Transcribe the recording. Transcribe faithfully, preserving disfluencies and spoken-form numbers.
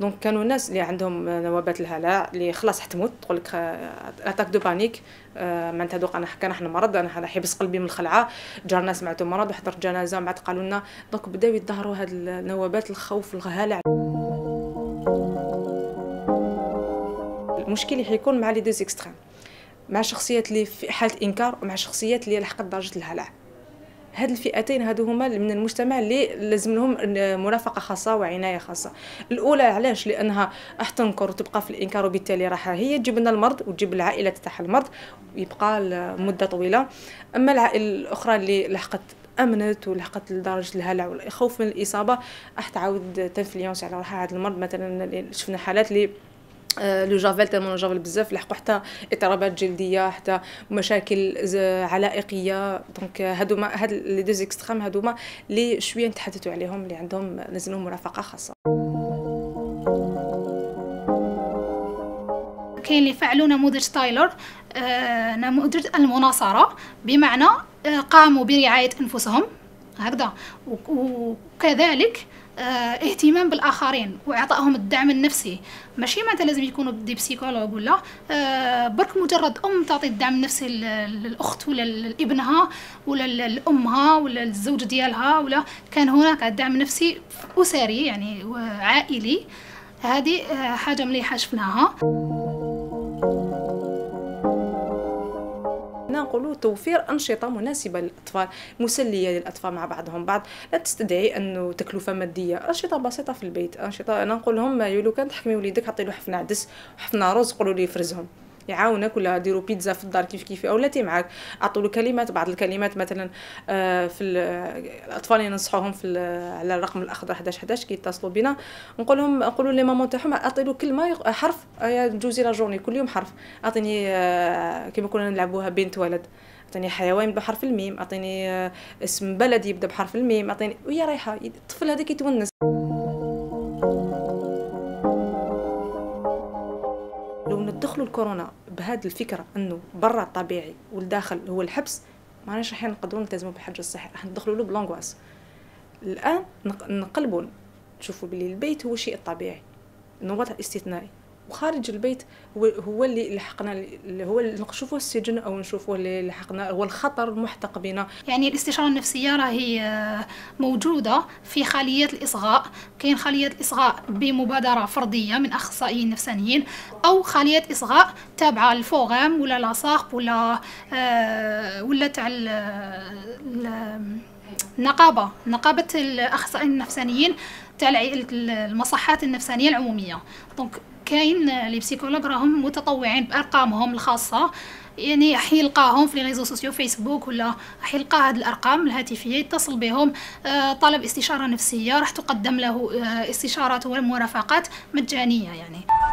دونك كانوا الناس اللي عندهم نوبات الهلع اللي خلاص حتموت، تقول لك اتاك دو بانيك، معناتها دوق انا كان احنا مرض، انا حبس قلبي من الخلعه، جارنا سمعتهم مرض وحضرت جنازه بعد قالوا لنا، دونك بداو يتظاهروا هاد النوبات الخوف الهلع. المشكل حيكون مع لي دو اكستريم، مع الشخصيات اللي في حاله الانكار ومع الشخصيات اللي لحقت درجه الهلع. هاد الفئتين هادو هما من المجتمع اللي لازم لهم مرافقه خاصه وعنايه خاصه. الاولى علاش؟ لانها راح تنكر وتبقى في الانكار، وبالتالي راح هي تجيب لنا المرض وتجيب العائله تاعها المرض ويبقى لمده طويله. اما العائله الاخرى اللي لحقت امنت ولحقت لدرجه الهلع والخوف من الاصابه، راح تعاود تنفليونس على روحها هذا المرض. مثلا شفنا حالات اللي لو جافيل تمون جافيل بزاف لحقوا حتى اضطرابات جلديه، حتى مشاكل علائقيه. دونك هذوما هاد لي دو اكستريم هذوما اللي شويه نتحدثوا عليهم، اللي عندهم لازمهم مرافقه خاصه. كاين اللي فعلوا نموذج تايلور، نموذج المناصره، بمعنى قاموا برعايه انفسهم هكذا، وكذلك اهتمام بالاخرين واعطائهم الدعم النفسي. ماشي معناتها لازم يكونوا دي بسيكولوج ولا أه برك مجرد ام تعطي الدعم النفسي للاخت ولا لابنها ولا لامها ولا للزوج ديالها، ولا كان هناك دعم نفسي اسري يعني عائلي. هذه حاجه مليحه شفناها. نقولوا توفير أنشطة مناسبة للأطفال، مسلية للأطفال مع بعضهم بعض، لا تستدعي أنه تكلفة مادية، أنشطة بسيطة في البيت، أنشطة. أنا نقول لهم يقولوا كان تحكمي وليدك حطي له حفنة عدس وحفنة رز، قولوا لي يفرزهم، يعاونك، ولا ديروا بيتزا في الدار كيف كيف، اولاتي معاك، عطوا له كلمات، بعض الكلمات مثلا في الاطفال ينصحوهم في على الرقم الاخضر واحد واحد واحد واحد كي يتصلوا بنا، نقول لهم نقولوا لي مامون تاعهم اعطي له كلمه حرف، دوزي لا جورني كل يوم حرف، اعطيني كيما كنا نلعبوها بنت ولد، اعطيني حيوان بحرف الميم، اعطيني اسم بلد يبدا بحرف الميم، اعطيني وهي رايحه. الطفل هذاك يتونس. دخلوا الكورونا بهذه الفكره انه برا الطبيعي والداخل هو الحبس، ماناش راح نقدروا نلتزموا بالحجر الصحي، راح ندخلوا له بلونغواس. الان نقلبوا نشوفوا بلي البيت هو شيء طبيعي، النمط الاستثنائي، وخارج البيت هو هو اللي لحقنا، اللي هو اللي نشوفوه السجن او نشوفوه اللي لحقنا هو الخطر المحتق بنا. يعني الاستشاره النفسيه راهي موجوده في خليات الاصغاء، كاين خليات اصغاء بمبادره فرديه من اخصائيين نفسانيين، او خليات اصغاء تابعه للفوغام ولا لاصاق ولا آه ولا تاع النقابه، نقابه الاخصائيين النفسانيين تاع المصحات النفسانيه العموميه. دونك كاين لي بسيكولوج راهم متطوعين بارقامهم الخاصه، يعني حيلقاهم في لي ريزو سوسيو فيسبوك ولا حيلقى هاد الارقام الهاتفيه، يتصل بهم، طلب استشاره نفسيه راح تقدم له استشارات ومرافقات مجانيه يعني.